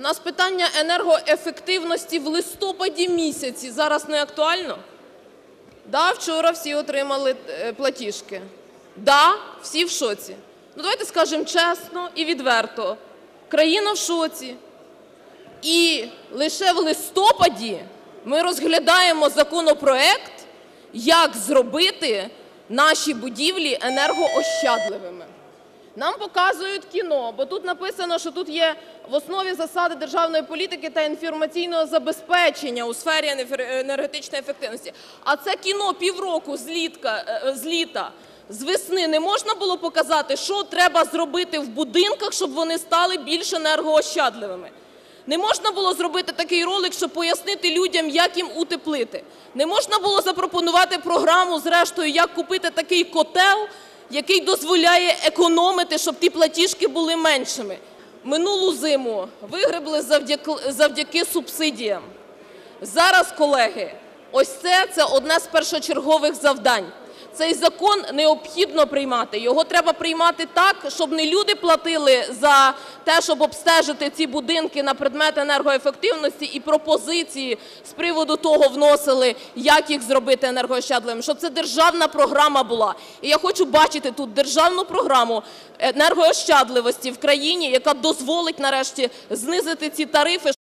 У нас питання енергоефективності в листопаді місяці зараз не актуально? Да, вчора всі отримали платіжки. Да, всі в шоці. Ну давайте скажемо чесно і відверто. Країна в шоці. І лише в листопаді ми розглядаємо законопроект, як зробити наші будівлі енергоощадливими. Нам показують кіно, бо тут написано, що тут є в основі засади державної політики та інформаційного забезпечення у сфері енергетичної ефективності. А це кіно півроку з літа, з весни не можна було показати, що треба зробити в будинках, щоб вони стали більш енергоощадливими. Не можна було зробити такий ролик, щоб пояснити людям, як їм утеплити. Не можна було запропонувати програму, зрештою, як купити такий котел, який дозволяє економити, щоб ті платіжки були меншими. Минулу зиму вигребли завдяки субсидіям. Зараз, колеги, ось це одне з першочергових завдань. Цей закон необхідно приймати. Його треба приймати так, щоб не люди платили за те, щоб обстежити ці будинки на предмет енергоефективності і пропозиції з приводу того вносили, як їх зробити енергоощадливими, щоб це державна програма була. І я хочу бачити тут державну програму енергоощадливості в країні, яка дозволить нарешті знизити ці тарифи.